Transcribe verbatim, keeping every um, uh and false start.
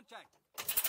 Contact.